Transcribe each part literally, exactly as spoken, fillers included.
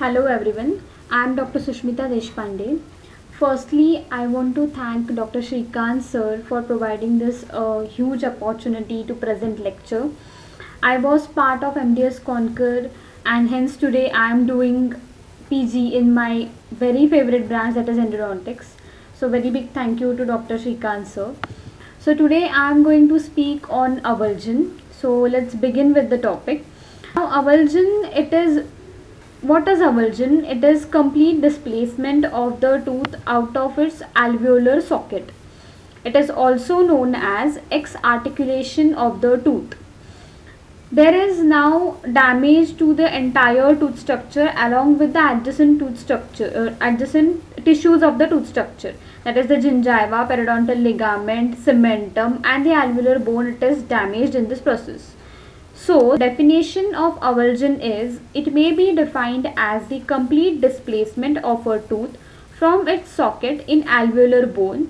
Hello everyone, I am Doctor Sushmita Deshpande. Firstly, I want to thank Doctor Shrikant sir for providing this uh, huge opportunity to present lecture. I was part of M D S CONQUER and hence today I am doing P G in my very favorite branch, that is endodontics. So very big thank you to Doctor Shrikant sir. So today I am going to speak on avulsion. So let's begin with the topic. Now avulsion, it is What is avulsion? It is complete displacement of the tooth out of its alveolar socket. It is also known as exarticulation of the tooth. There is now damage to the entire tooth structure along with the adjacent tooth structure, uh, adjacent tissues of the tooth structure. That is the gingiva, periodontal ligament, cementum, and the alveolar bone. It is damaged in this process. So, definition of avulsion is, it may be defined as the complete displacement of a tooth from its socket in alveolar bone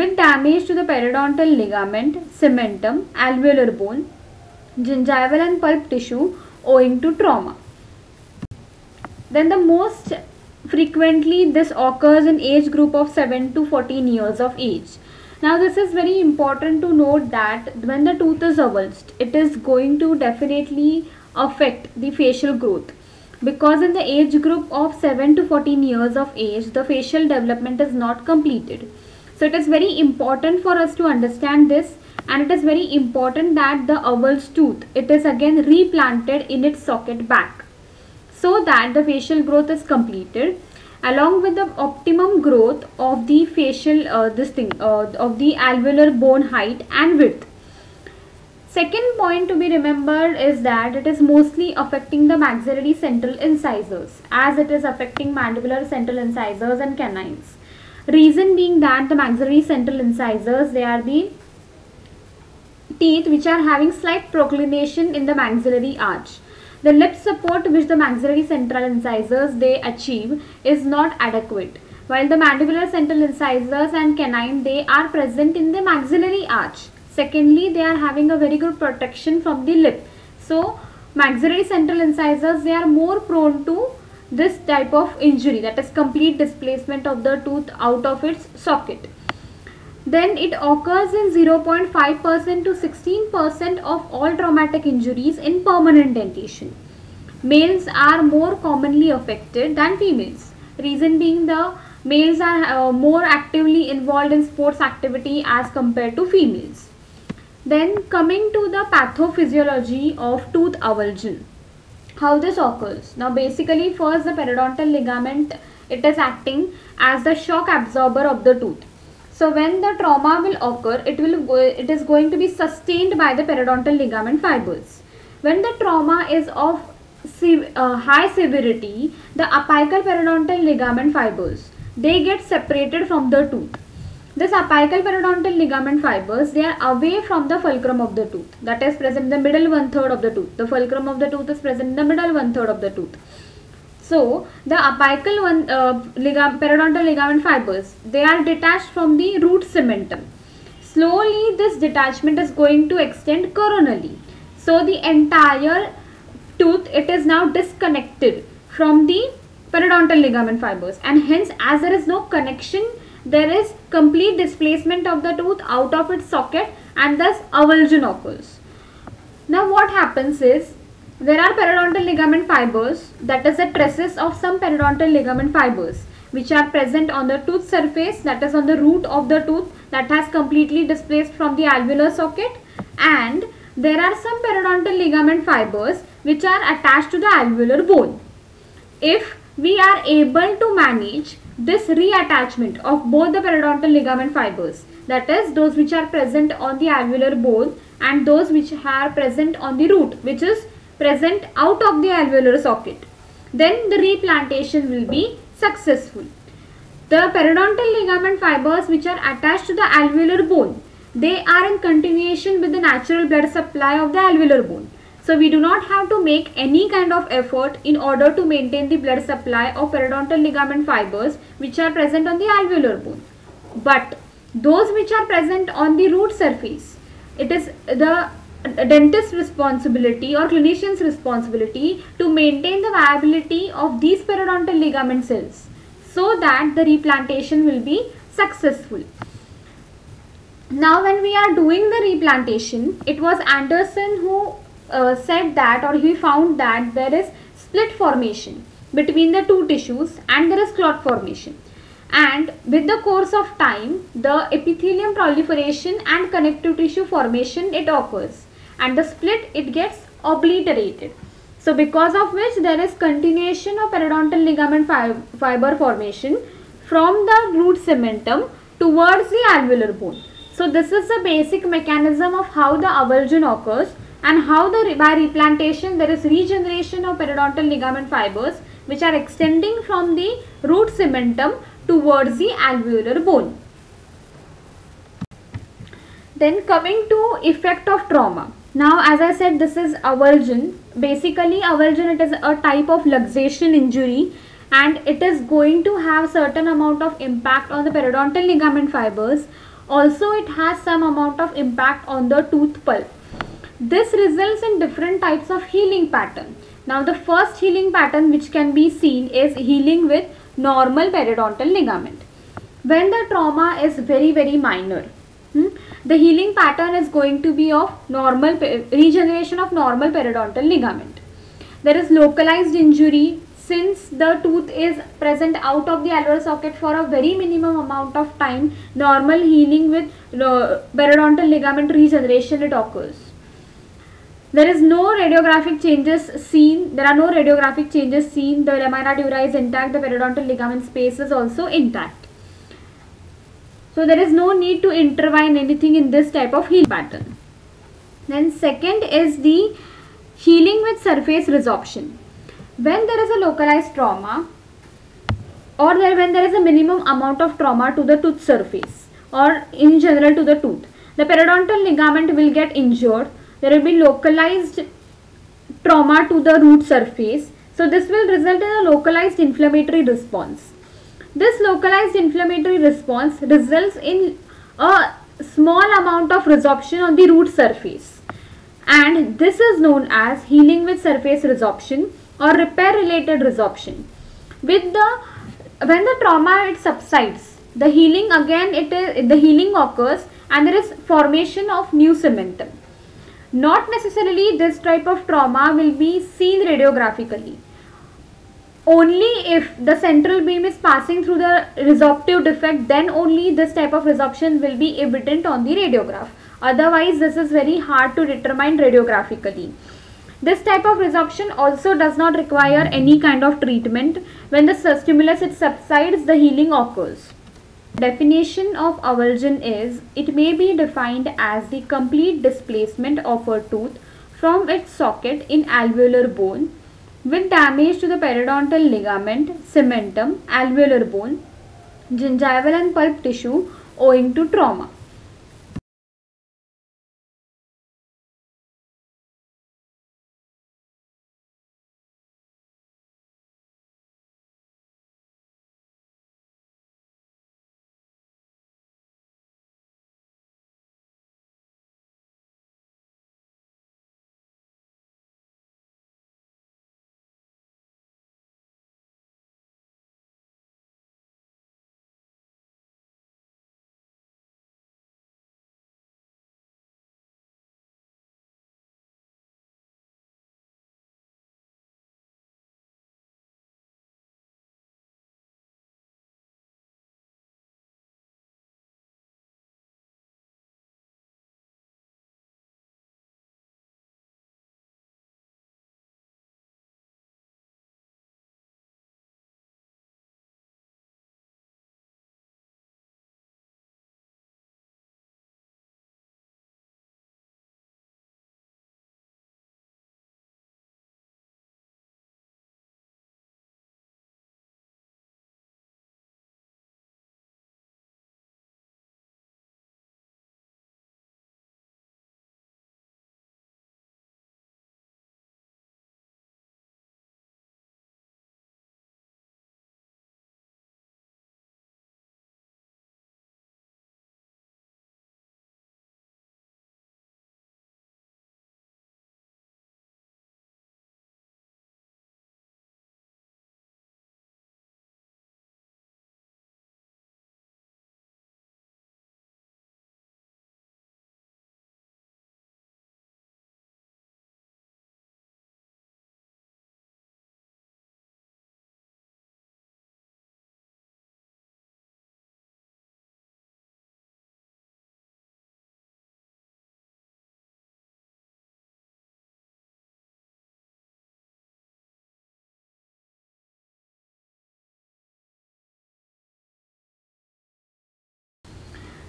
with damage to the periodontal ligament, cementum, alveolar bone, gingival and pulp tissue owing to trauma. Then the most frequently this occurs in age group of seven to fourteen years of age. Now this is very important to note that when the tooth is avulsed, it is going to definitely affect the facial growth, because in the age group of seven to fourteen years of age, the facial development is not completed. So it is very important for us to understand this, and it is very important that the avulsed tooth, it is again replanted in its socket back so that the facial growth is completed, along with the optimum growth of the facial uh, this thing uh, of the alveolar bone height and width. Second point to be remembered is that it is mostly affecting the maxillary central incisors, as it is affecting mandibular central incisors and canines. Reason being that the maxillary central incisors, they are the teeth which are having slight proclination in the maxillary arch. The lip support which the maxillary central incisors they achieve is not adequate, while the mandibular central incisors and canine, they are present in the maxillary arch. Secondly, they are having a very good protection from the lip. So, maxillary central incisors, they are more prone to this type of injury, that is complete displacement of the tooth out of its socket. Then it occurs in zero point five percent to sixteen percent of all traumatic injuries in permanent dentition. Males are more commonly affected than females. Reason being, the males are uh, more actively involved in sports activity as compared to females. Then coming to the pathophysiology of tooth avulsion. How this occurs? Now basically first the periodontal ligament, it is acting as the shock absorber of the tooth. So when the trauma will occur, it will go, it is going to be sustained by the periodontal ligament fibers. When the trauma is of se uh, high severity, the apical periodontal ligament fibers, they get separated from the tooth. This apical periodontal ligament fibers, they are away from the fulcrum of the tooth, that is present in the middle one third of the tooth. The fulcrum of the tooth is present in the middle one third of the tooth. So, the apical one, uh, ligament, periodontal ligament fibers, they are detached from the root cementum. Slowly, this detachment is going to extend coronally. So, the entire tooth, it is now disconnected from the periodontal ligament fibers. And hence, as there is no connection, there is complete displacement of the tooth out of its socket, and thus avulsion occurs. Now, what happens is, there are periodontal ligament fibers, that is the traces of some periodontal ligament fibers which are present on the tooth surface, that is on the root of the tooth, that has completely displaced from the alveolar socket, and there are some periodontal ligament fibers which are attached to the alveolar bone. If we are able to manage this reattachment of both the periodontal ligament fibers, that is those which are present on the alveolar bone and those which are present on the root, which is present out of the alveolar socket, then the replantation will be successful. The periodontal ligament fibers which are attached to the alveolar bone, they are in continuation with the natural blood supply of the alveolar bone. So we do not have to make any kind of effort in order to maintain the blood supply of periodontal ligament fibers which are present on the alveolar bone. But those which are present on the root surface, it is the dentist's responsibility or clinician's responsibility to maintain the viability of these periodontal ligament cells so that the replantation will be successful. Now when we are doing the replantation, it was Anderson who uh, said that, or he found that there is split formation between the two tissues and there is clot formation, and with the course of time the epithelium proliferation and connective tissue formation it occurs, and the split it gets obliterated. So because of which there is continuation of periodontal ligament fiber formation from the root cementum towards the alveolar bone. So this is the basic mechanism of how the avulsion occurs and how the by replantation there is regeneration of periodontal ligament fibers which are extending from the root cementum towards the alveolar bone. Then coming to effect of trauma. Now as I said, this is avulsion. Basically avulsion, it is a type of luxation injury and it is going to have certain amount of impact on the periodontal ligament fibers. Also it has some amount of impact on the tooth pulp. This results in different types of healing pattern. Now the first healing pattern which can be seen is healing with normal periodontal ligament. When the trauma is very very minor, hmm, the healing pattern is going to be of normal regeneration of normal periodontal ligament. There is localized injury since the tooth is present out of the alveolar socket for a very minimum amount of time. Normal healing with uh, periodontal ligament regeneration it occurs. There is no radiographic changes seen. There are no radiographic changes seen. The lamina dura is intact. The periodontal ligament space is also intact. So there is no need to intervene anything in this type of heal pattern. Then second is the healing with surface resorption. When there is a localized trauma, or there when there is a minimum amount of trauma to the tooth surface or in general to the tooth, the periodontal ligament will get injured. There will be localized trauma to the root surface. So this will result in a localized inflammatory response. This localized inflammatory response results in a small amount of resorption on the root surface, and this is known as healing with surface resorption or repair related resorption. With the when the trauma it subsides, the healing again it is the healing occurs and there is formation of new cementum. Not necessarily this type of trauma will be seen radiographically. Only if the central beam is passing through the resorptive defect, then only this type of resorption will be evident on the radiograph. Otherwise, this is very hard to determine radiographically. This type of resorption also does not require any kind of treatment. When the stimulus it subsides, the healing occurs. Definition of avulsion is, it may be defined as the complete displacement of a tooth from its socket in alveolar bone with damage to the periodontal ligament, cementum, alveolar bone, gingival and pulp tissue owing to trauma.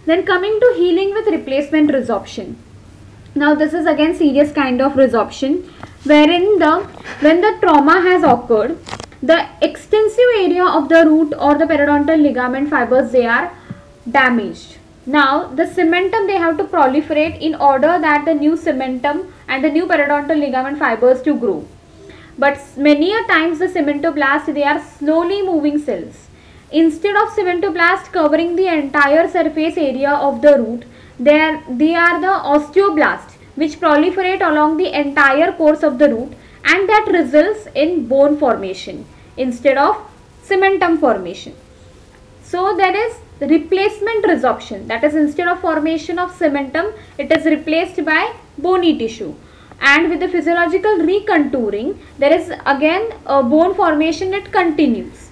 Then coming to healing with replacement resorption. Now this is again serious kind of resorption, wherein the when the trauma has occurred, the extensive area of the root or the periodontal ligament fibers, they are damaged. Now the cementum, they have to proliferate in order that the new cementum and the new periodontal ligament fibers to grow. But many a times the cementoblast, they are slowly moving cells. Instead of cementoblast covering the entire surface area of the root, they are, they are the osteoblast which proliferate along the entire course of the root, and that results in bone formation instead of cementum formation. So there is replacement resorption, that is instead of formation of cementum, it is replaced by bony tissue. And with the physiological recontouring, there is again a bone formation that continues.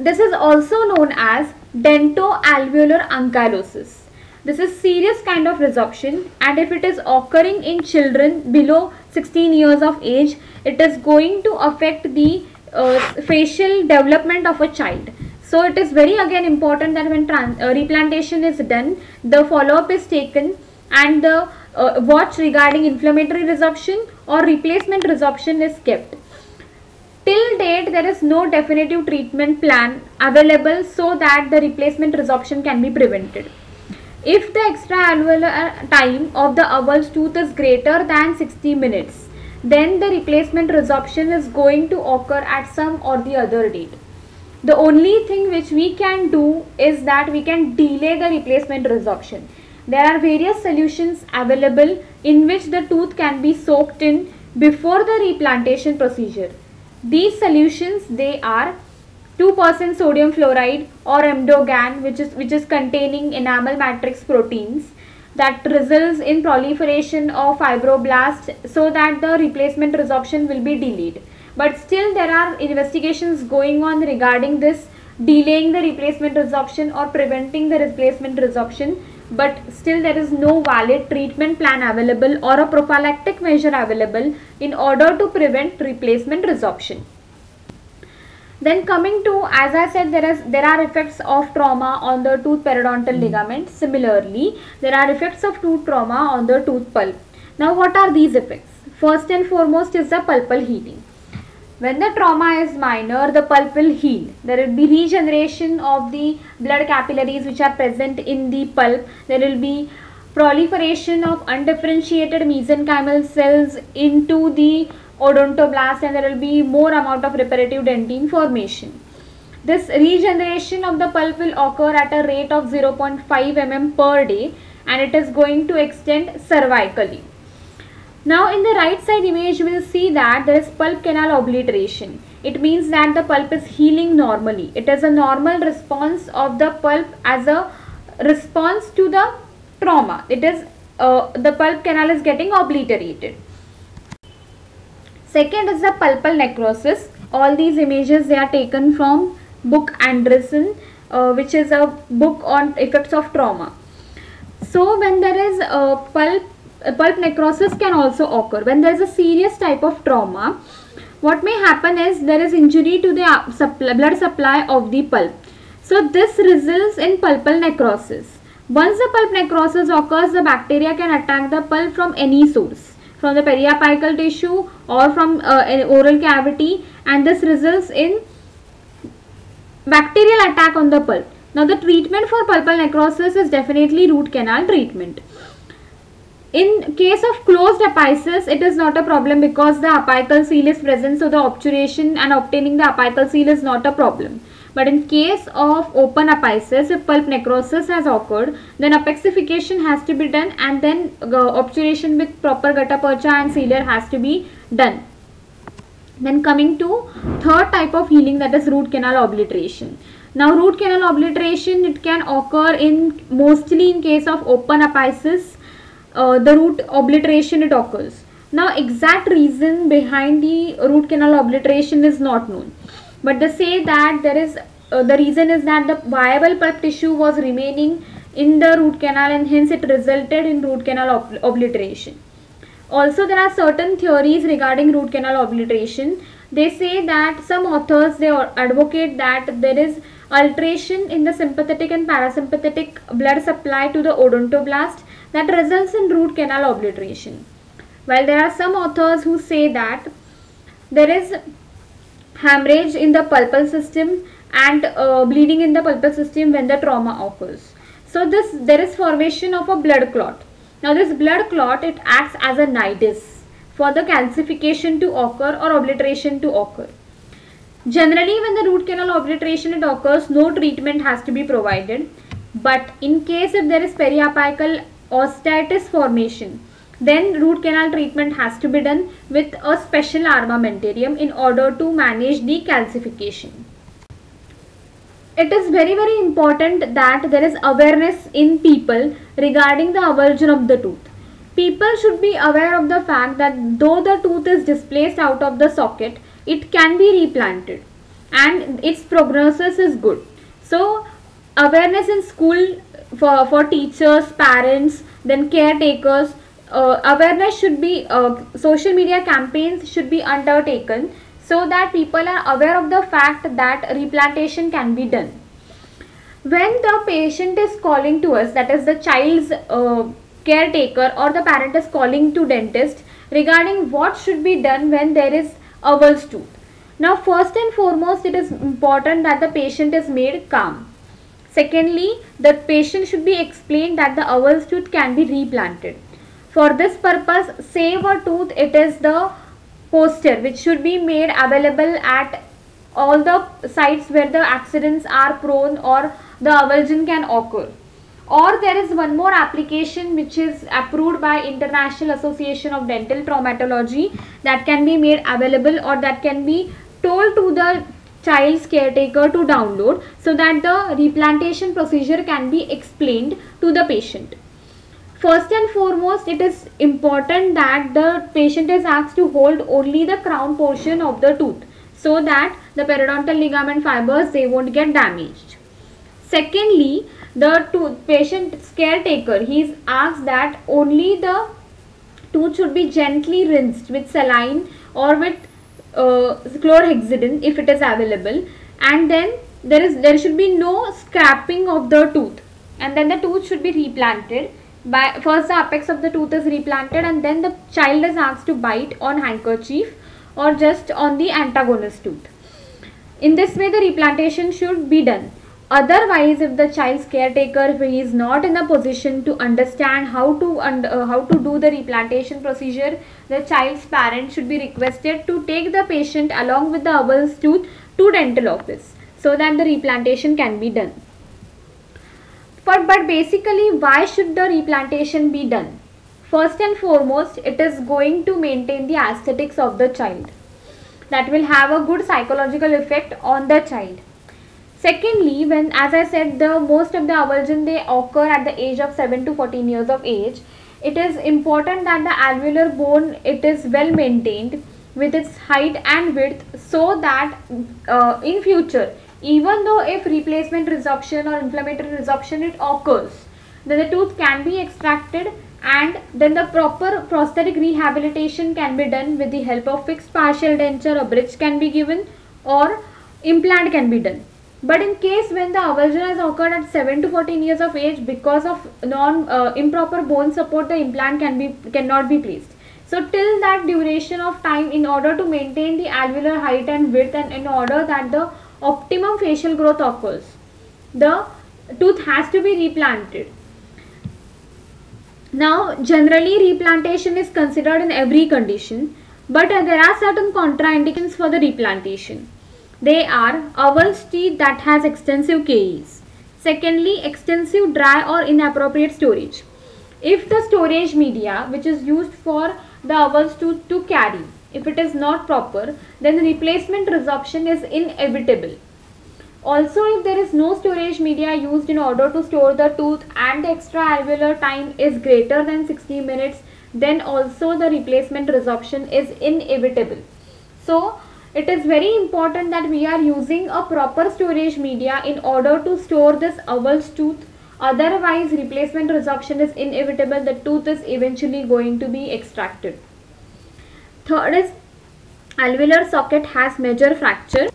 This is also known as dentoalveolar ankylosis. This is serious kind of resorption, and if it is occurring in children below sixteen years of age, it is going to affect the uh, facial development of a child. So it is very again important that when trans uh, replantation is done, the follow-up is taken and the uh, watch regarding inflammatory resorption or replacement resorption is kept. Till date, there is no definitive treatment plan available so that the replacement resorption can be prevented. If the extraalveolar time of the avulsed tooth is greater than sixty minutes, then the replacement resorption is going to occur at some or the other date. The only thing which we can do is that we can delay the replacement resorption. There are various solutions available in which the tooth can be soaked in before the replantation procedure. These solutions, they are two percent sodium fluoride or Emdogain, which is which is containing enamel matrix proteins that results in proliferation of fibroblasts, so that the replacement resorption will be delayed. But still there are investigations going on regarding this, delaying the replacement resorption or preventing the replacement resorption, but still there is no valid treatment plan available or a prophylactic measure available in order to prevent replacement resorption. Then coming to, as I said, there is there are effects of trauma on the tooth periodontal ligament. Similarly, there are effects of tooth trauma on the tooth pulp. Now what are these effects? First and foremost is the pulpal healing. When the trauma is minor, the pulp will heal. There will be regeneration of the blood capillaries which are present in the pulp. There will be proliferation of undifferentiated mesenchymal cells into the odontoblast, and there will be more amount of reparative dentine formation. This regeneration of the pulp will occur at a rate of zero point five millimeters per day, and it is going to extend cervically. Now in the right side image, you will see that there is pulp canal obliteration. It means that the pulp is healing normally. It is a normal response of the pulp as a response to the trauma. It is uh, the pulp canal is getting obliterated. Second is the pulpal necrosis. All these images, they are taken from book Anderson, uh, which is a book on effects of trauma. So when there is a pulp A pulp necrosis can also occur when there is a serious type of trauma. What may happen is there is injury to the supply, blood supply of the pulp. So this results in pulpal necrosis. Once the pulp necrosis occurs, the bacteria can attack the pulp from any source, from the periapical tissue or from uh, an oral cavity, and this results in bacterial attack on the pulp. Now the treatment for pulpal necrosis is definitely root canal treatment. In case of closed apices, it is not a problem because the apical seal is present, so the obturation and obtaining the apical seal is not a problem. But in case of open apices, if pulp necrosis has occurred, then apexification has to be done, and then uh, obturation with proper gutta percha and sealer has to be done. Then coming to third type of healing, that is root canal obliteration. Now root canal obliteration, it can occur in mostly in case of open apices. Uh, the root obliteration it occurs. Now exact reason behind the root canal obliteration is not known, but they say that there is uh, the reason is that the viable pulp tissue was remaining in the root canal, and hence it resulted in root canal ob obliteration. Also, there are certain theories regarding root canal obliteration. They say that some authors, they advocate that there is alteration in the sympathetic and parasympathetic blood supply to the odontoblast that results in root canal obliteration. While there are some authors who say that there is hemorrhage in the pulpal system and uh, bleeding in the pulpal system when the trauma occurs. So this there is formation of a blood clot. Now this blood clot, it acts as a nidus for the calcification to occur or obliteration to occur. Generally, when the root canal obliteration it occurs, no treatment has to be provided. But in case if there is periapical osteitis formation, then root canal treatment has to be done with a special armamentarium in order to manage the calcification. It is very very important that there is awareness in people regarding the avulsion of the tooth. People should be aware of the fact that though the tooth is displaced out of the socket, it can be replanted and its prognosis is good. So awareness in school for, for teachers, parents, then caretakers, uh, awareness should be, uh, social media campaigns should be undertaken so that people are aware of the fact that replantation can be done. When the patient is calling to us, that is the child's uh, caretaker or the parent is calling to dentist regarding what should be done when there is avulsed tooth. Now first and foremost, it is important that the patient is made calm. Secondly, the patient should be explained that the avulsed tooth can be replanted. For this purpose, save a tooth, it is the poster which should be made available at all the sites where the accidents are prone or the avulsion can occur. Or there is one more application which is approved by International Association of Dental Traumatology that can be made available or that can be told to the child's caretaker to download so that the replantation procedure can be explained to the patient. First and foremost, it is important that the patient is asked to hold only the crown portion of the tooth so that the periodontal ligament fibers, they won't get damaged. Secondly, the tooth patient's caretaker, he is asked that only the tooth should be gently rinsed with saline or with uh, chlorhexidine if it is available, and then there is there should be no scraping of the tooth, and then the tooth should be replanted. By first the apex of the tooth is replanted and then the child is asked to bite on handkerchief or just on the antagonist tooth. In this way the replantation should be done. Otherwise, if the child's caretaker he is not in a position to understand how to und uh, how to do the replantation procedure, the child's parent should be requested to take the patient along with the avulsed tooth to dental office so that the replantation can be done. But, but basically, why should the replantation be done? First and foremost, it is going to maintain the aesthetics of the child. That will have a good psychological effect on the child. Secondly, when, as I said, the most of the avulsion they occur at the age of seven to fourteen years of age, it is important that the alveolar bone, it is well maintained with its height and width so that uh, in future, even though if replacement resorption or inflammatory resorption it occurs, then the tooth can be extracted and then the proper prosthetic rehabilitation can be done with the help of fixed partial denture, a bridge can be given or implant can be done. But in case when the avulsion has occurred at seven to fourteen years of age, because of non uh, improper bone support, the implant can be cannot be placed. So till that duration of time, in order to maintain the alveolar height and width and in order that the optimum facial growth occurs, the tooth has to be replanted. Now generally replantation is considered in every condition, but uh, there are certain contraindications for the replantation. They are avulsed teeth that has extensive caries. Secondly, extensive dry or inappropriate storage. If the storage media which is used for the avulsed tooth to carry, if it is not proper, then replacement resorption is inevitable. Also, if there is no storage media used in order to store the tooth and the extra alveolar time is greater than sixty minutes, then also the replacement resorption is inevitable. So it is very important that we are using a proper storage media in order to store this avulsed tooth. Otherwise, replacement resorption is inevitable. The tooth is eventually going to be extracted. Third is alveolar socket has major fracture.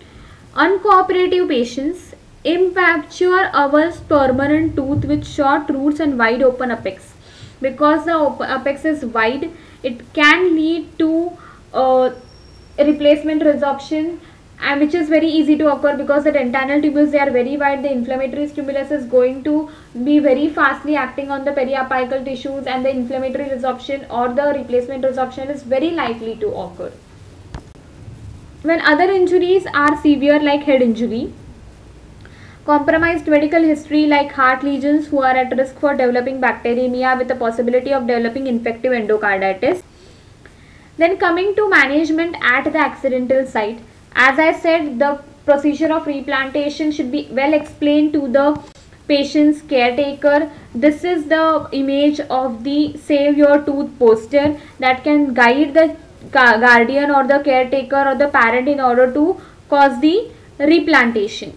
Uncooperative patients, Immature avulse permanent tooth with short roots and wide open apex. Because the apex is wide, it can lead to uh, replacement resorption, and which is very easy to occur because the dentinal tubules, they are very wide. The inflammatory stimulus is going to be very fastly acting on the periapical tissues, and the inflammatory resorption or the replacement resorption is very likely to occur. When other injuries are severe, like head injury, compromised medical history like heart lesions, who are at risk for developing bacteremia with the possibility of developing infective endocarditis. Then coming to management at the accidental site, as I said, the procedure of replantation should be well explained to the patient's caretaker. This is the image of the Save Your Tooth poster that can guide the guardian or the caretaker or the parent in order to cause the replantation.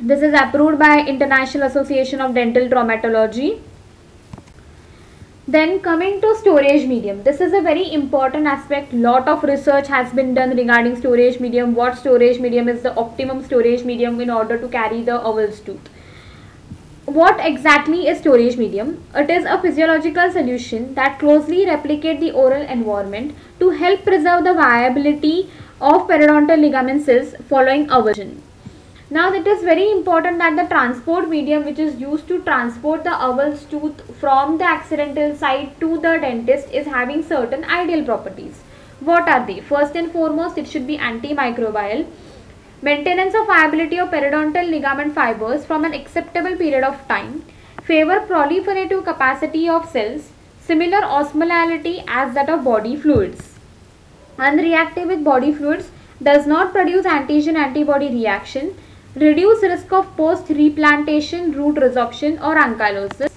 This is approved by International Association of Dental Traumatology. Then coming to storage medium, this is a very important aspect. Lot of research has been done regarding storage medium, what storage medium is the optimum storage medium in order to carry the avulse tooth. What exactly is storage medium? It is a physiological solution that closely replicates the oral environment to help preserve the viability of periodontal ligament cells following avulsion. Now, it is very important that the transport medium which is used to transport the avulse tooth from the accidental site to the dentist is having certain ideal properties. What are they? First and foremost, it should be antimicrobial. Maintenance of viability of periodontal ligament fibers from an acceptable period of time. Favor proliferative capacity of cells. Similar osmolality as that of body fluids. Unreactive with body fluids, does not produce antigen-antibody reaction. Reduce risk of post replantation root resorption or ankylosis.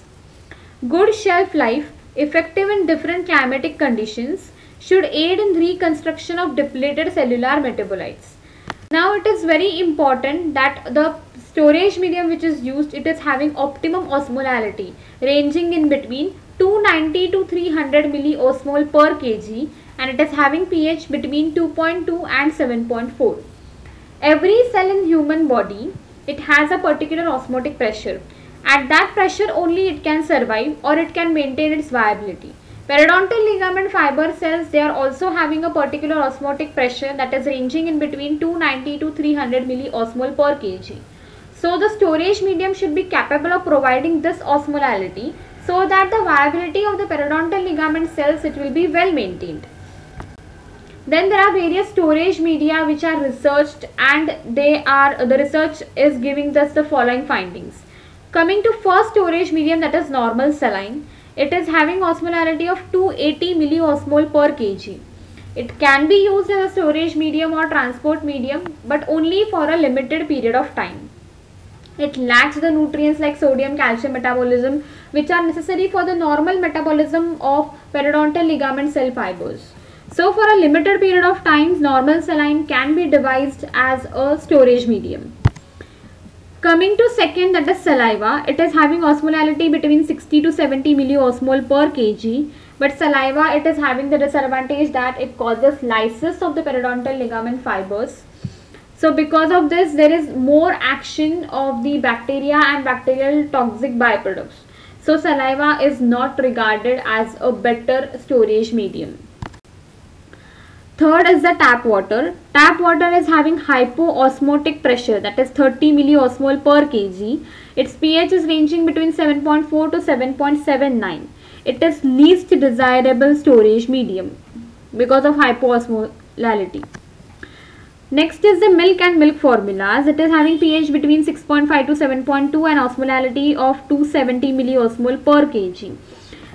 Good shelf life, effective in different climatic conditions, should aid in reconstruction of depleted cellular metabolites. Now it is very important that the storage medium which is used, it is having optimum osmolality ranging in between two ninety to three hundred milliosmol per kg, and it is having pH between two point two and seven point four. Every cell in human body, it has a particular osmotic pressure. At that pressure only it can survive or it can maintain its viability. Periodontal ligament fiber cells, they are also having a particular osmotic pressure that is ranging in between two ninety to three hundred milliosmol per kg. So the storage medium should be capable of providing this osmolality so that the viability of the periodontal ligament cells, it will be well maintained. Then there are various storage media which are researched, and they are the research is giving us the following findings. Coming to first storage medium, that is normal saline, it is having osmolality of two eighty milliosmol per kg. It can be used as a storage medium or transport medium, but only for a limited period of time. It lacks the nutrients like sodium calcium metabolism, which are necessary for the normal metabolism of periodontal ligament cell fibers. So for a limited period of time, normal saline can be devised as a storage medium. Coming to second, that is saliva, it is having osmolality between sixty to seventy milliosmol per kg, but saliva, it is having the disadvantage that it causes lysis of the periodontal ligament fibers. So because of this, there is more action of the bacteria and bacterial toxic byproducts. So saliva is not regarded as a better storage medium. Third is the tap water. Tap water is having hypoosmotic pressure, that is thirty milliosmol per kg. Its pH is ranging between seven point four to seven point seven nine. It is least desirable storage medium because of hypoosmolality. Next is the milk and milk formulas. It is having pH between six point five to seven point two and osmolality of two seventy milliosmol per kg.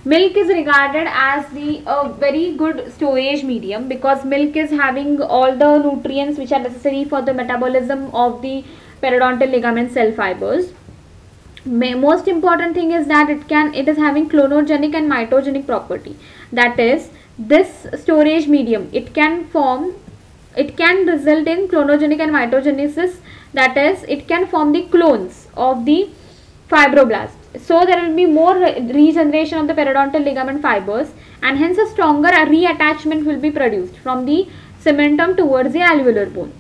Milk is regarded as the uh, very good storage medium because milk is having all the nutrients which are necessary for the metabolism of the periodontal ligament cell fibers. May, most important thing is that it can it is having clonogenic and mitogenic property. That is, this storage medium, it can form it can result in clonogenic and mitogenesis. That is, it can form the clones of the fibroblasts. So there will be more regeneration of the periodontal ligament fibers, and hence a stronger reattachment will be produced from the cementum towards the alveolar bone.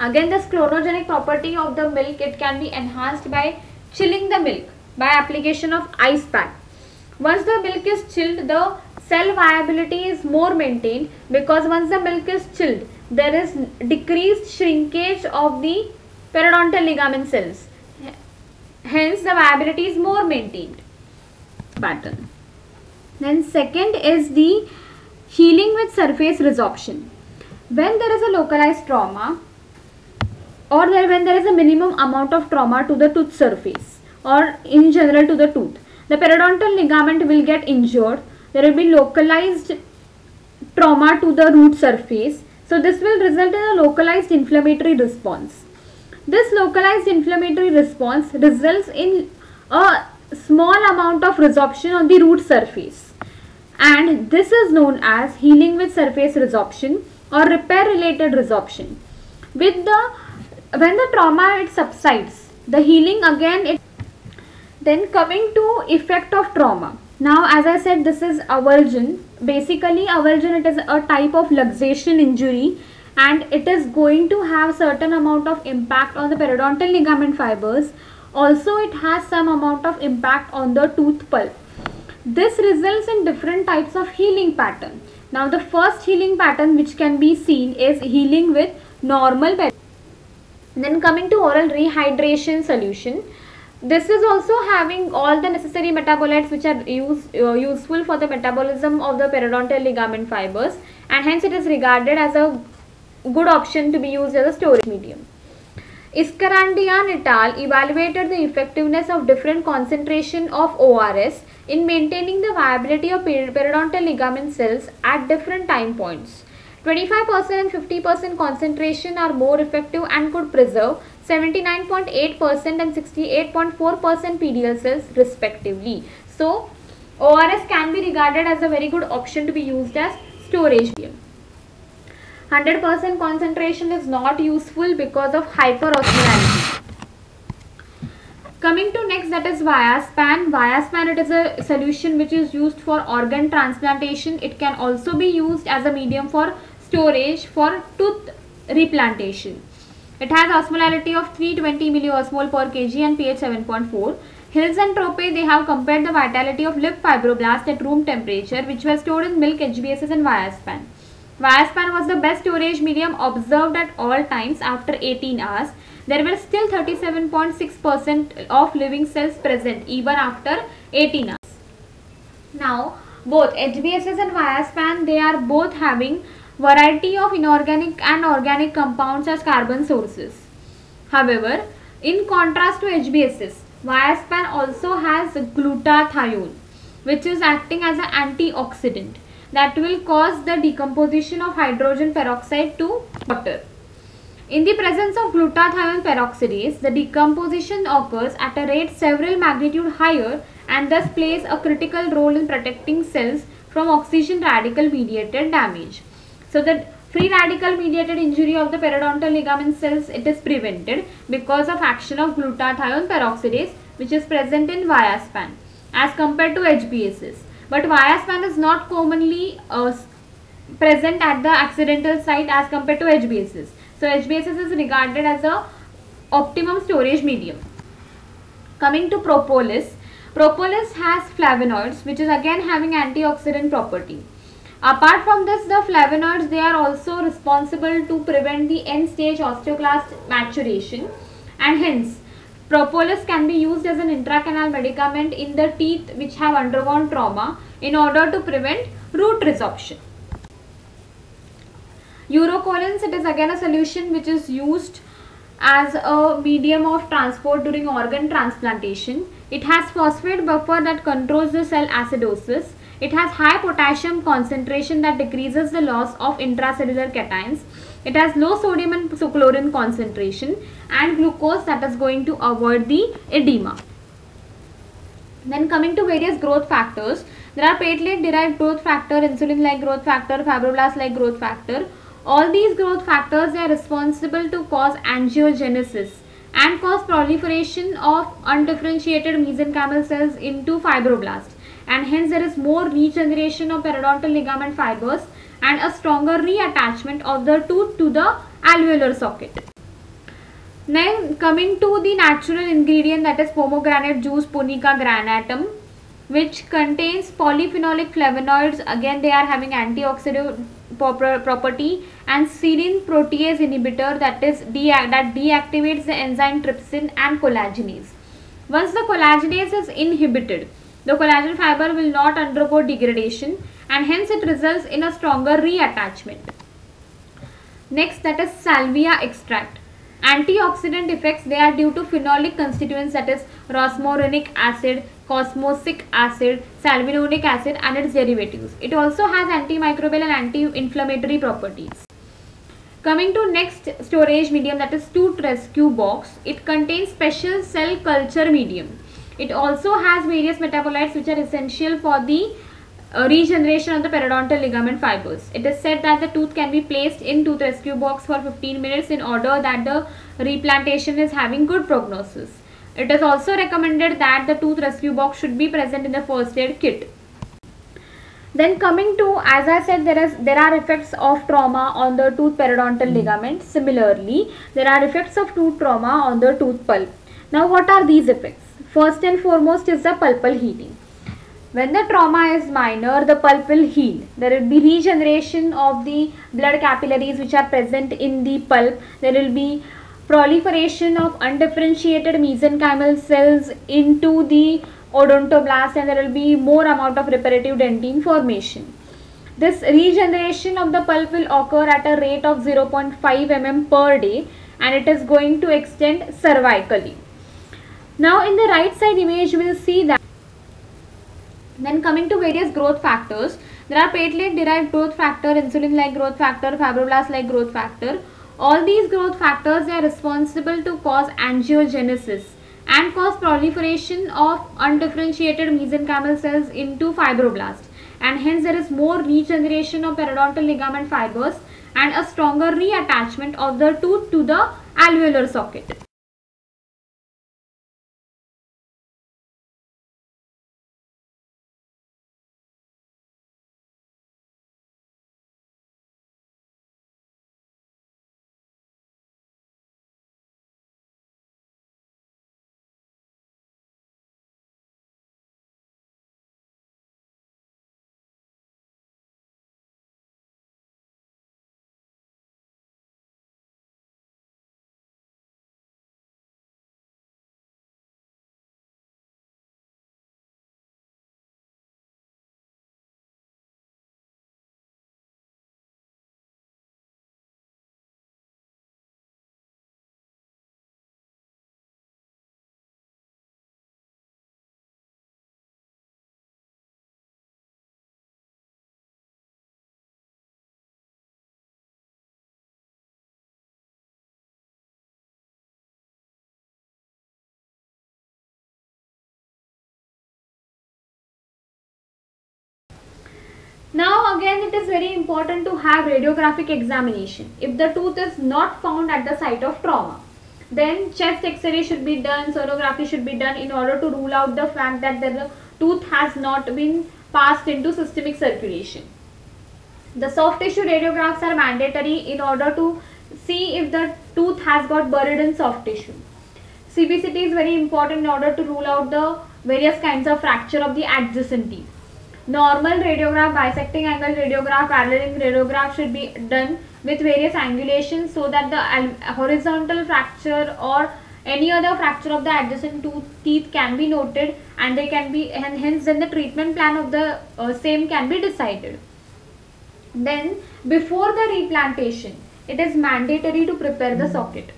Again, this clonogenic property of the milk, it can be enhanced by chilling the milk by application of ice pack. Once the milk is chilled, the cell viability is more maintained, because once the milk is chilled, there is decreased shrinkage of the periodontal ligament cells. Hence, the viability is more maintained. Pattern. Then second is the healing with surface resorption. When there is a localized trauma, or there, when there is a minimum amount of trauma to the tooth surface or in general to the tooth, the periodontal ligament will get injured. There will be localized trauma to the root surface. So this will result in a localized inflammatory response. This localized inflammatory response results in a small amount of resorption on the root surface, and this is known as healing with surface resorption or repair related resorption. With the when the trauma it subsides, the healing again it. Then coming to effect of trauma. Now, as I said, this is avulsion. Basically, avulsion, it is a type of luxation injury, and it is going to have certain amount of impact on the periodontal ligament fibers. Also, it has some amount of impact on the tooth pulp. This results in different types of healing pattern. Now, the first healing pattern which can be seen is healing with normal periodontal. Then coming to oral rehydration solution. This is also having all the necessary metabolites which are use, uh, useful for the metabolism of the periodontal ligament fibers, and hence it is regarded as a good option to be used as a storage medium. Iskandian et al. Evaluated the effectiveness of different concentration of O R S in maintaining the viability of periodontal ligament cells at different time points. twenty-five percent and fifty percent concentration are more effective and could preserve seventy-nine point eight percent and sixty-eight point four percent P D L cells respectively. So, O R S can be regarded as a very good option to be used as storage medium. one hundred percent concentration is not useful because of hyperosmolality. Coming to next, that is Viaspan. Viaspan, it is a solution which is used for organ transplantation. It can also be used as a medium for storage for tooth replantation. It has osmolality of three hundred twenty milliosmol per kg and pH seven point four. Hills and Trope, they have compared the vitality of lip fibroblast at room temperature which were stored in milk, H B S S and Viaspan. Viaspan was the best storage medium observed at all times after eighteen hours. There were still thirty-seven point six percent of living cells present even after eighteen hours. Now, both H B S S and Viaspan, they are both having variety of inorganic and organic compounds as carbon sources. However, in contrast to H B S S, Viaspan also has glutathione, which is acting as an antioxidant that will cause the decomposition of hydrogen peroxide to water. In the presence of glutathione peroxidase, the decomposition occurs at a rate several magnitude higher and thus plays a critical role in protecting cells from oxygen radical mediated damage. So, the free radical mediated injury of the periodontal ligament cells, it is prevented because of action of glutathione peroxidase which is present in Viaspan as compared to H B S S. But Viaspan is not commonly uh, present at the accidental site as compared to H B S S. So, H B S S is regarded as a optimum storage medium. Coming to Propolis. Propolis has flavonoids which is again having antioxidant property. Apart from this, the flavonoids, they are also responsible to prevent the end-stage osteoclast maturation, and hence Propolis can be used as an intracanal medicament in the teeth which have undergone trauma in order to prevent root resorption. Urocolin, it is again a solution which is used as a medium of transport during organ transplantation. It has phosphate buffer that controls the cell acidosis. It has high potassium concentration that decreases the loss of intracellular cations. It has low sodium and chlorine concentration and glucose that is going to avoid the edema. Then coming to various growth factors, there are platelet derived growth factor, insulin like growth factor, fibroblast like growth factor. All these growth factors, they are responsible to cause angiogenesis and cause proliferation of undifferentiated mesenchymal cells into fibroblasts. And hence there is more regeneration of periodontal ligament fibers and a stronger reattachment of the tooth to the alveolar socket. Now coming to the natural ingredient, that is pomegranate juice, punica granatum, which contains polyphenolic flavonoids. Again, they are having antioxidant property, and serine protease inhibitor, that is de that deactivates the enzyme trypsin and collagenase. Once the collagenase is inhibited, the collagen fiber will not undergo degradation, and hence it results in a stronger reattachment. Next, that is salvia extract. Antioxidant effects, they are due to phenolic constituents, that is rosmarinic acid, cosmosic acid, salvinonic acid and its derivatives. It also has antimicrobial and anti-inflammatory properties. Coming to next storage medium, that is tooth rescue box. It contains special cell culture medium. It also has various metabolites which are essential for the uh, regeneration of the periodontal ligament fibers. It is said that the tooth can be placed in tooth rescue box for fifteen minutes in order that the replantation is having good prognosis. It is also recommended that the tooth rescue box should be present in the first aid kit. Then coming to, as I said, there is there are effects of trauma on the tooth periodontal ligament. Similarly, there are effects of tooth trauma on the tooth pulp. Now, what are these effects? First and foremost is the pulpal healing. When the trauma is minor, the pulp will heal. There will be regeneration of the blood capillaries which are present in the pulp. There will be proliferation of undifferentiated mesenchymal cells into the odontoblast, and there will be more amount of reparative dentine formation. This regeneration of the pulp will occur at a rate of zero point five millimeters per day, and it is going to extend cervically. Now in the right side image we will see that. Then coming to various growth factors, there are platelet derived growth factor, insulin like growth factor, fibroblast like growth factor. All these growth factors, they are responsible to cause angiogenesis and cause proliferation of undifferentiated mesenchymal cells into fibroblast, and hence there is more regeneration of periodontal ligament fibers and a stronger reattachment of the tooth to the alveolar socket. Now again, it is very important to have radiographic examination. If the tooth is not found at the site of trauma, then chest x-ray should be done, sonography should be done in order to rule out the fact that the tooth has not been passed into systemic circulation. The soft tissue radiographs are mandatory in order to see if the tooth has got buried in soft tissue. C B C T is very important in order to rule out the various kinds of fracture of the adjacent teeth. Normal radiograph, bisecting angle radiograph, paralleling radiograph should be done with various angulations so that the horizontal fracture or any other fracture of the adjacent tooth teeth can be noted, and they can be, and hence then the treatment plan of the uh, same can be decided. Then before the replantation, it is mandatory to prepare the socket.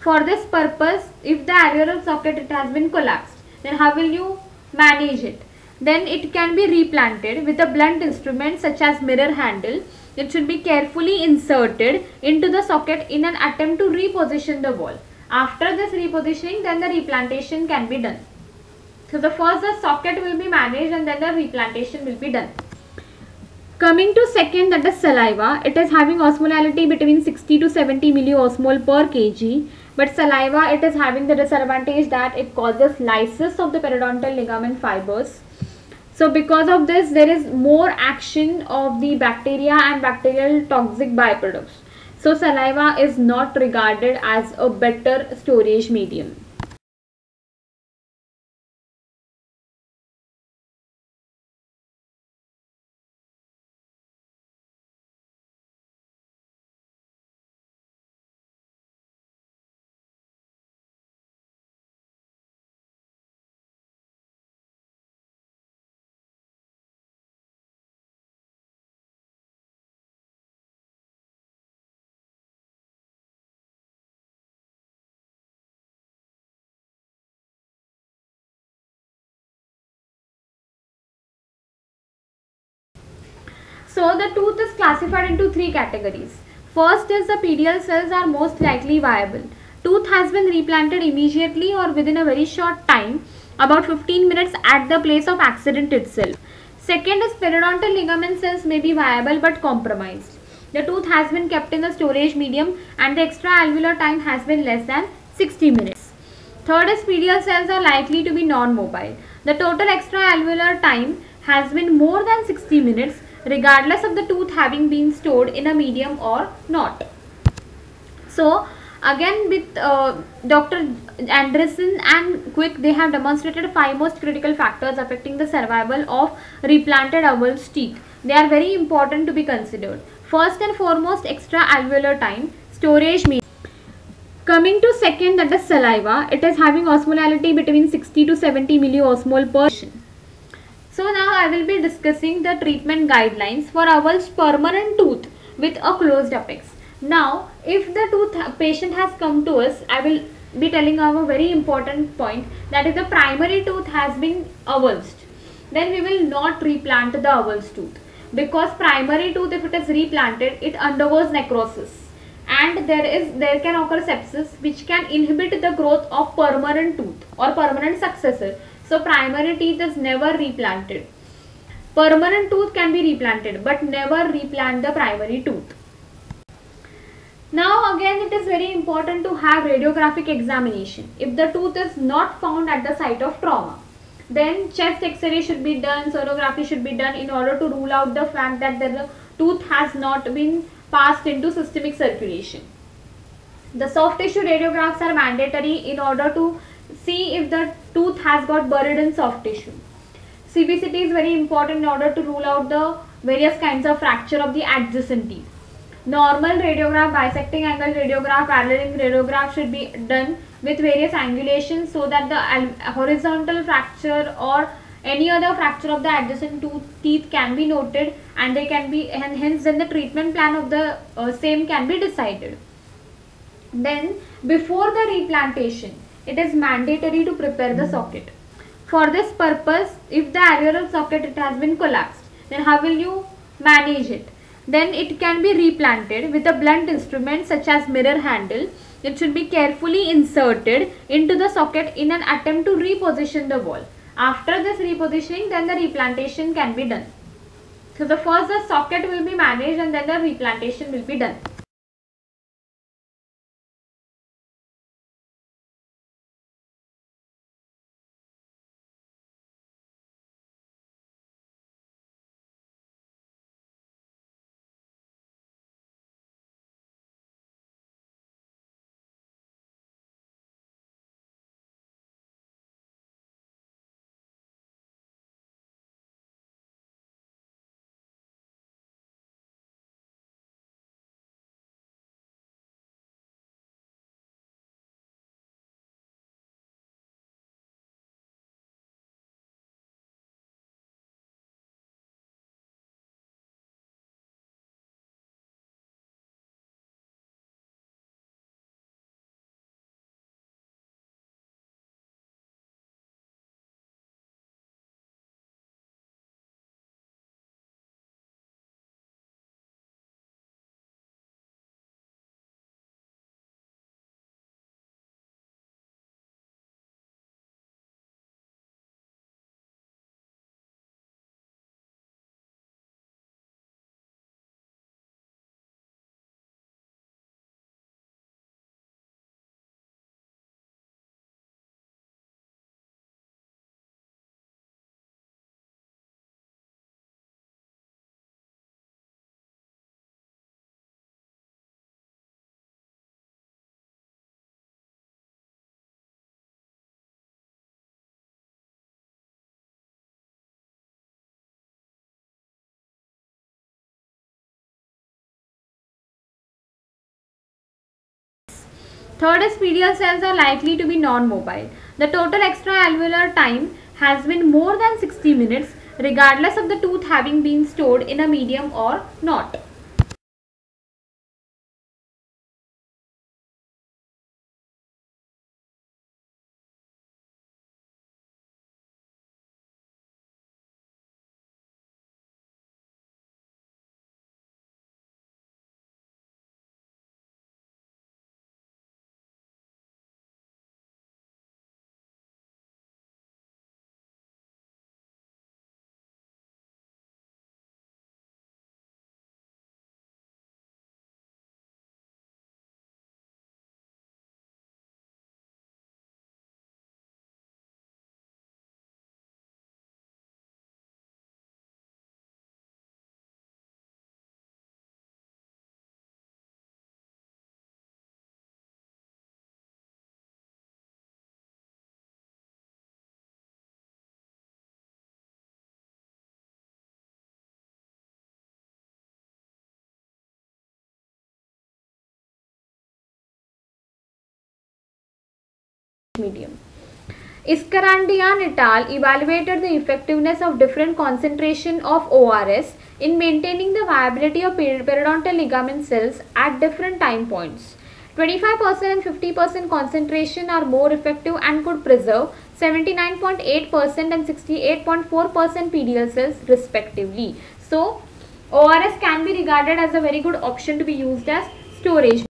For this purpose, if the alveolar socket it has been collapsed, then how will you manage it? Then it can be replanted with a blunt instrument such as mirror handle. It should be carefully inserted into the socket in an attempt to reposition the wall. After this repositioning, then the replantation can be done. So the first the socket will be managed, and then the replantation will be done. Coming to second, that is saliva. It is having osmolality between sixty to seventy milliosmol per kg. But saliva, it is having the disadvantage that it causes lysis of the periodontal ligament fibers. So because of this, there is more action of the bacteria and bacterial toxic byproducts. So saliva is not regarded as a better storage medium. So the tooth is classified into three categories. First is the pedial cells are most likely viable. Tooth has been replanted immediately or within a very short time, about fifteen minutes at the place of accident itself. Second is periodontal ligament cells may be viable but compromised. The tooth has been kept in the storage medium and the extra alveolar time has been less than sixty minutes. Third is pedial cells are likely to be non-mobile. The total extra alveolar time has been more than sixty minutes regardless of the tooth having been stored in a medium or not. So again with uh, Doctor Anderson and Quick, they have demonstrated five most critical factors affecting the survival of replanted avulsion teeth. They are very important to be considered. First and foremost, extra alveolar time, storage medium. Coming to second, that is saliva. It is having osmolality between sixty to seventy milliosmol per. So now I will be discussing the treatment guidelines for avulsion permanent tooth with a closed apex. Now if the tooth patient has come to us, I will be telling our very important point, that if the primary tooth has been avulsed, then we will not replant the avulsed tooth, because primary tooth, if it is replanted, it undergoes necrosis and there is there can occur sepsis which can inhibit the growth of permanent tooth or permanent successor. So primary teeth is never replanted. Permanent tooth can be replanted, but never replant the primary tooth. Now again, it is very important to have radiographic examination. If the tooth is not found at the site of trauma, then chest X-ray should be done, sonography should be done in order to rule out the fact that the tooth has not been passed into systemic circulation. The soft tissue radiographs are mandatory in order to see if the tooth has got buried in soft tissue. C B C T is very important in order to rule out the various kinds of fracture of the adjacent teeth. Normal radiograph, bisecting angle radiograph, paralleling radiograph should be done with various angulations so that the horizontal fracture or any other fracture of the adjacent tooth teeth can be noted, and they can be and hence then the treatment plan of the uh, same can be decided. Then before the replantation, it is mandatory to prepare the socket. For this purpose, if the alveolar socket it has been collapsed, then how will you manage it? Then it can be replanted with a blunt instrument such as mirror handle. It should be carefully inserted into the socket in an attempt to reposition the wall. After this repositioning, then the replantation can be done. So the first the socket will be managed and then the replantation will be done. Third is pedial cells are likely to be non-mobile. The total extra-alveolar time has been more than sixty minutes regardless of the tooth having been stored in a medium or not. Medium. Iskandian et al. Evaluated the effectiveness of different concentration of O R S in maintaining the viability of periodontal ligament cells at different time points. twenty-five percent and fifty percent concentration are more effective and could preserve seventy-nine point eight percent and sixty-eight point four percent pedial cells respectively. So, O R S can be regarded as a very good option to be used as storage.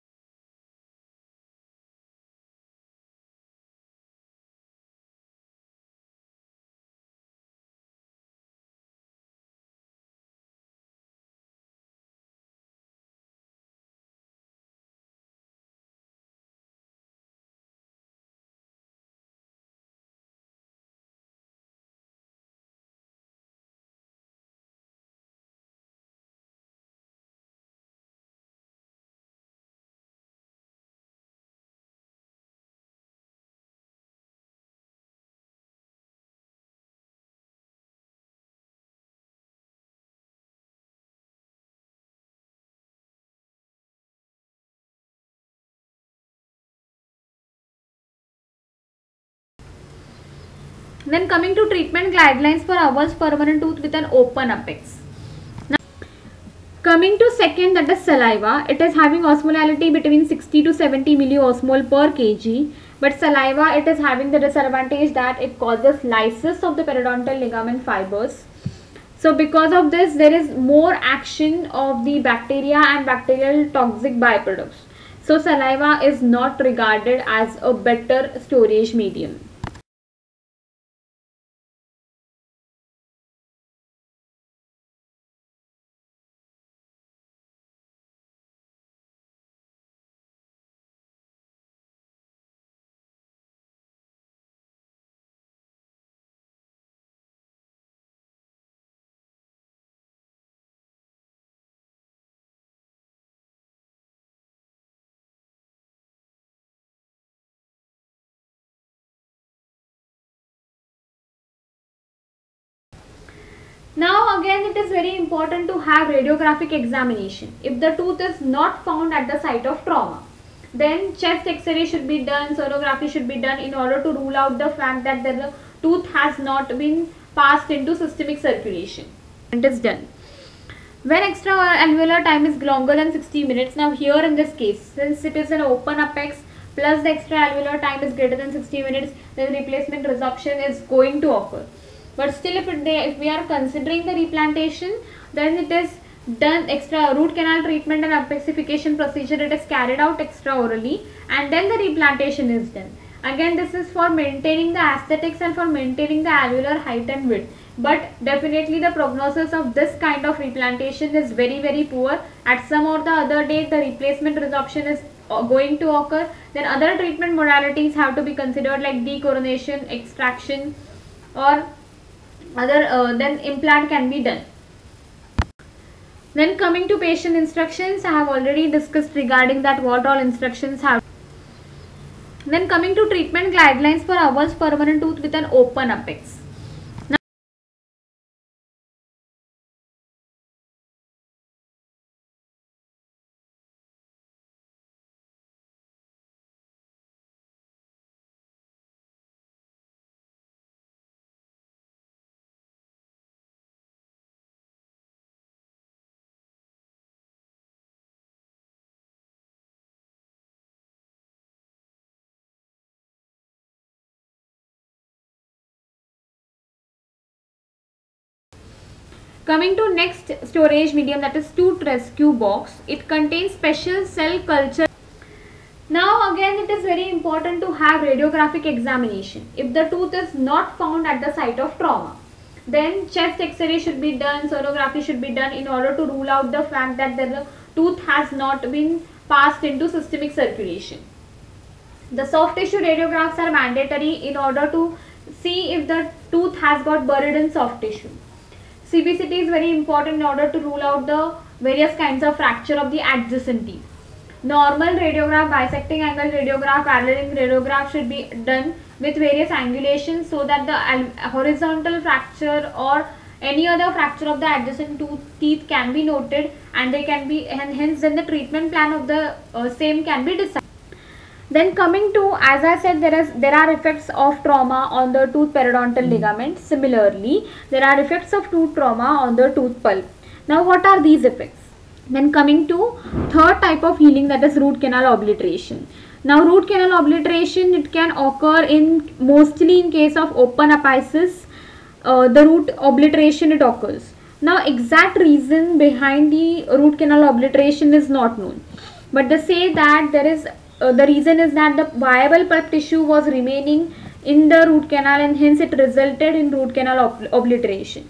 Then coming to treatment guidelines for avulsed permanent tooth with an open apex. Now, coming to second, that is saliva. It is having osmolality between sixty to seventy milliosmol per kg. But saliva, it is having the disadvantage that it causes lysis of the periodontal ligament fibers. So because of this, there is more action of the bacteria and bacterial toxic byproducts. So saliva is not regarded as a better storage medium. Now again, it is very important to have radiographic examination. If the tooth is not found at the site of trauma, then chest x-ray should be done, sonography should be done in order to rule out the fact that the tooth has not been passed into systemic circulation. It is done. When extra-alveolar time is longer than sixty minutes, now here in this case, since it is an open apex plus the extra-alveolar time is greater than sixty minutes, then replacement resorption is going to occur. But still, if, it, if we are considering the replantation, then it is done extra root canal treatment and apexification procedure. It is carried out extraorally, and then the replantation is done. Again, this is for maintaining the aesthetics and for maintaining the alveolar height and width. But definitely, the prognosis of this kind of replantation is very, very poor. At some or the other date, the replacement resorption is going to occur. Then other treatment modalities have to be considered, like decoronation, extraction, or other uh, then implant can be done. Then coming to patient instructions, I have already discussed regarding that what all instructions have. Then coming to treatment guidelines for avulsed permanent tooth with an open apex. Coming to next storage medium, that is tooth rescue box. It contains special cell culture. Now again, it is very important to have radiographic examination. If the tooth is not found at the site of trauma, then chest X-ray should be done, sonography should be done in order to rule out the fact that the tooth has not been passed into systemic circulation. The soft tissue radiographs are mandatory in order to see if the tooth has got buried in soft tissue. C B C T is very important in order to rule out the various kinds of fracture of the adjacent teeth. Normal radiograph, bisecting angle radiograph, paralleling radiograph should be done with various angulations so that the horizontal fracture or any other fracture of the adjacent tooth teeth can be noted, and they can be, and hence then the treatment plan of the uh, same can be decided. Then coming to, as I said, there is there are effects of trauma on the tooth periodontal ligament. Similarly, there are effects of tooth trauma on the tooth pulp. Now, what are these effects? Then coming to third type of healing, that is root canal obliteration. Now, root canal obliteration, it can occur in mostly in case of open apices. Uh, the root obliteration it occurs. Now, exact reason behind the root canal obliteration is not known, but they say that there is Uh, the reason is that the viable pulp tissue was remaining in the root canal, and hence it resulted in root canal ob obliteration.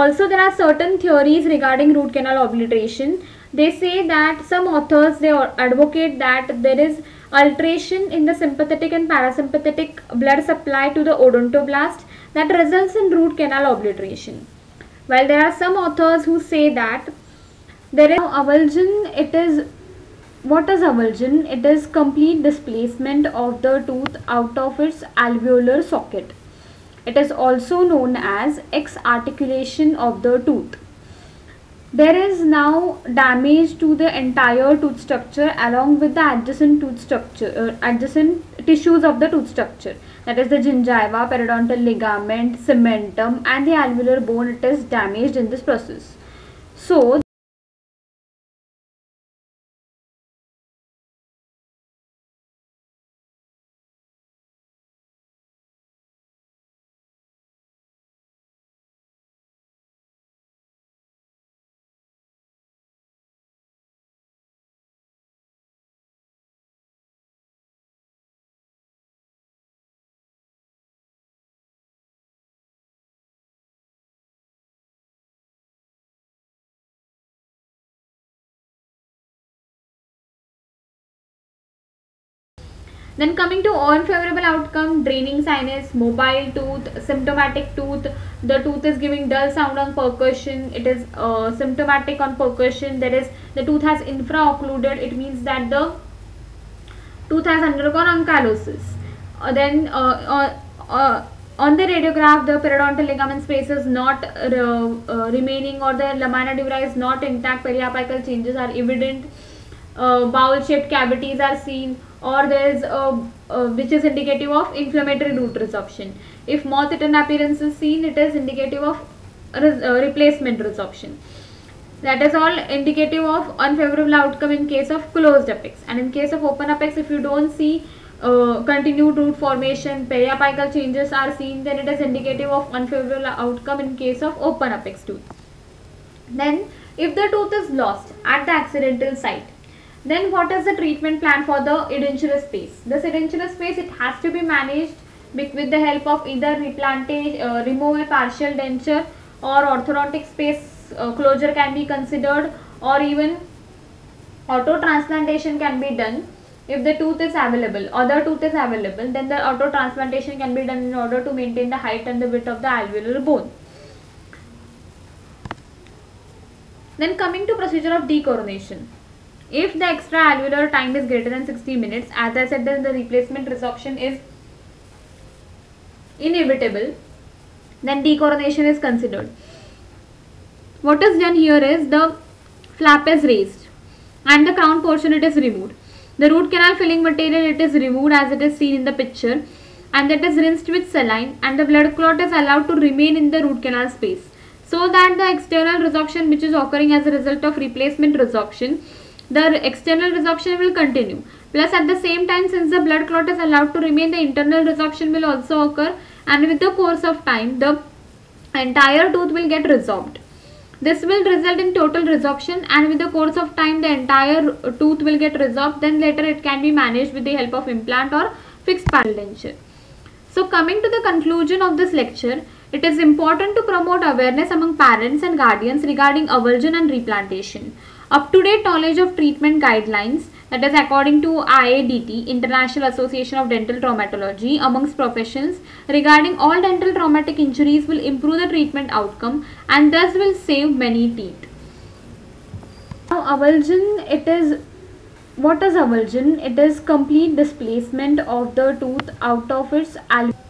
Also, there are certain theories regarding root canal obliteration. They say that some authors, they advocate that there is alteration in the sympathetic and parasympathetic blood supply to the odontoblast that results in root canal obliteration. While there are some authors who say that there is avulsion. It is What is avulsion? It is complete displacement of the tooth out of its alveolar socket. It is also known as ex-articulation of the tooth. There is now damage to the entire tooth structure along with the adjacent tooth structure, uh, adjacent tissues of the tooth structure. That is the gingiva, periodontal ligament, cementum, and the alveolar bone. It is damaged in this process. So Then coming to unfavorable outcome, draining sinus, mobile tooth, symptomatic tooth. The tooth is giving dull sound on percussion. It is uh, symptomatic on percussion. There is, the tooth has infraoccluded. It means that the tooth has undergone oncalosis. Uh, then uh, uh, uh, on the radiograph, the periodontal ligament space is not uh, uh, remaining, or the lamina dura is not intact. Periapical changes are evident. Uh, Bowl-shaped cavities are seen, or there is a, a which is indicative of inflammatory root resorption. If moth eaten appearance is seen, it is indicative of res, uh, replacement resorption. That is all indicative of unfavorable outcome in case of closed apex. And in case of open apex, if you don't see uh, continued root formation, periapical changes are seen, then it is indicative of unfavorable outcome in case of open apex tooth. Then if the tooth is lost at the accidental site, then what is the treatment plan for the edentulous space? This edentulous space, it has to be managed with the help of either replantation, uh, removal, partial denture, or orthodontic space uh, closure can be considered, or even auto transplantation can be done if the tooth is available. Other tooth is available, then the auto transplantation can be done in order to maintain the height and the width of the alveolar bone. Then coming to procedure of decoronation. If the extra alveolar time is greater than sixty minutes, as I said, then the replacement resorption is inevitable, then decoronation is considered. What is done here is the flap is raised and the crown portion, it is removed. The root canal filling material, it is removed as it is seen in the picture, and that is rinsed with saline, and the blood clot is allowed to remain in the root canal space so that the external resorption, which is occurring as a result of replacement resorption, the external resorption will continue. Plus, at the same time, since the blood clot is allowed to remain, the internal resorption will also occur, and with the course of time, the entire tooth will get resorbed. This will result in total resorption, and with the course of time the entire tooth will get resorbed. Then later it can be managed with the help of implant or fixed partial denture. So coming to the conclusion of this lecture, it is important to promote awareness among parents and guardians regarding avulsion and replantation. Up to date knowledge of treatment guidelines, that is according to I A D T, International Association of Dental Traumatology, amongst professions regarding all dental traumatic injuries will improve the treatment outcome and thus will save many teeth. Now avulsion, it is, what is avulsion? It is complete displacement of the tooth out of its alveoli.